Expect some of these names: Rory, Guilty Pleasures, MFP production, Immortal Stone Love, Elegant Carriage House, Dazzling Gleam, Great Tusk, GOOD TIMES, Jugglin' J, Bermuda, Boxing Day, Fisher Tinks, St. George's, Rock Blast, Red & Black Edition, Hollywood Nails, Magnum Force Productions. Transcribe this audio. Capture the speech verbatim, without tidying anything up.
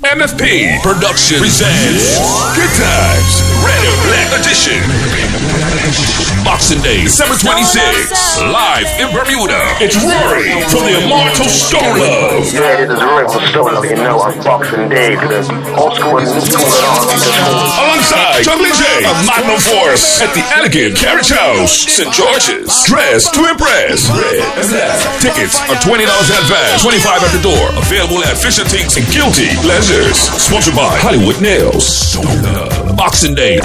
M F P production presents Good Times Red and Black Edition. Boxing Day, December twenty-sixth, live in Bermuda. It's Rory from the Immortal Stone Love. Yeah, it is Immortal Stone Love. You know, on Boxing Day, the old school and new school at all. Alongside Jugglin' J, a magnum force at the Elegant Carriage House, Saint George's. Dress to impress. Red and black. Tickets are twenty dollars advance, twenty-five dollars at the door. Available at Fisher Tinks and Guilty Pleasures. Sponsored by Hollywood Nails. Boxing Day.